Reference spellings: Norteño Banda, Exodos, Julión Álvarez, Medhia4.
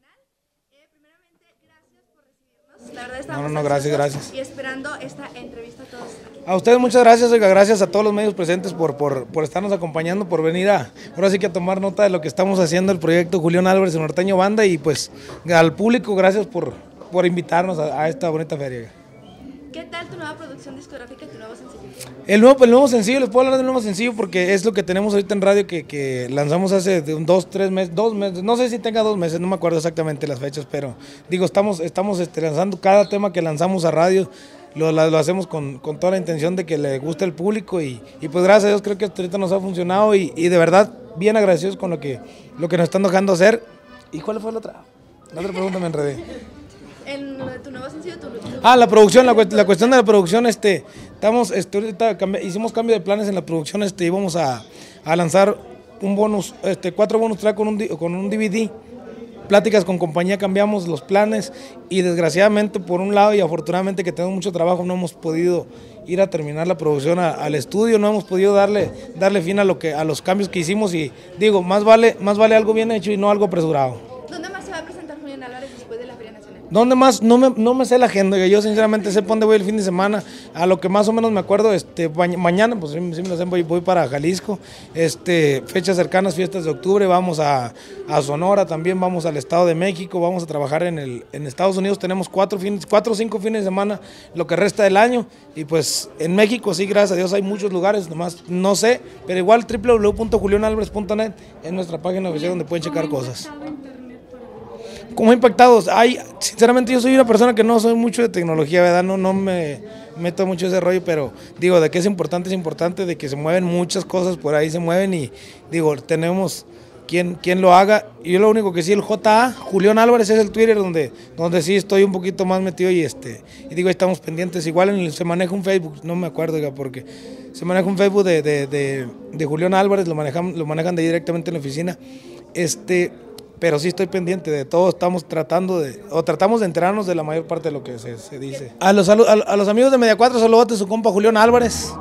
Primeramente, gracias por recibirnos. La verdad, no, gracias. Y esperando esta entrevista a todos aquí. A ustedes muchas gracias, oiga, gracias a todos los medios presentes por estarnos acompañando, por venir ahora sí que a tomar nota de lo que estamos haciendo, el proyecto Julión Álvarez en Norteño Banda, y pues al público, gracias por invitarnos a esta bonita feria. ¿Qué tal tu nueva producción discográfica, tu nuevo sencillo? El nuevo sencillo, les puedo hablar del nuevo sencillo porque es lo que tenemos ahorita en radio que lanzamos hace dos meses, no sé si tenga 2 meses, no me acuerdo exactamente las fechas, pero digo, estamos lanzando cada tema que lanzamos a radio, lo hacemos con toda la intención de que le guste al público y pues gracias a Dios creo que hasta ahorita nos ha funcionado y de verdad bien agradecidos con lo que nos están dejando hacer. ¿Y cuál fue la otra? La otra pregunta me enredé. ¿Tu nuevo sencillo? La producción, la cuestión de la producción, hicimos cambio de planes en la producción, íbamos a lanzar un bonus, 4 bonus track con un DVD, pláticas con compañía, cambiamos los planes y desgraciadamente por un lado y afortunadamente que tenemos mucho trabajo no hemos podido ir a terminar la producción al estudio, no hemos podido darle fin a los cambios que hicimos y digo, más vale algo bien hecho y no algo apresurado. ¿Dónde más? No me sé la agenda, yo sinceramente sé dónde voy el fin de semana, a lo que más o menos me acuerdo, mañana, pues sí me lo sé, voy para Jalisco, fechas cercanas, fiestas de octubre, vamos a Sonora también, vamos al Estado de México, vamos a trabajar en Estados Unidos, tenemos 4 o 5 fines de semana, lo que resta del año, y pues en México sí, gracias a Dios, hay muchos lugares, nomás no sé, pero igual www.julionalvarez.net es nuestra página oficial donde pueden checar cosas. Como impactados, sinceramente yo soy una persona que no soy mucho de tecnología, ¿verdad? No me meto mucho ese rollo, pero digo, de que es importante, de que se mueven muchas cosas, por ahí se mueven y digo, tenemos quien lo haga. Y yo lo único que sí, el JA, Julión Álvarez es el Twitter donde sí estoy un poquito más metido y digo, estamos pendientes, igual se maneja un Facebook, no me acuerdo, oiga, porque se maneja un Facebook de Julión Álvarez, lo manejan directamente en la oficina, pero sí estoy pendiente de todo, estamos tratamos de enterarnos de la mayor parte de lo que se dice. A los amigos de Media 4, saludos a su compa Julión Álvarez.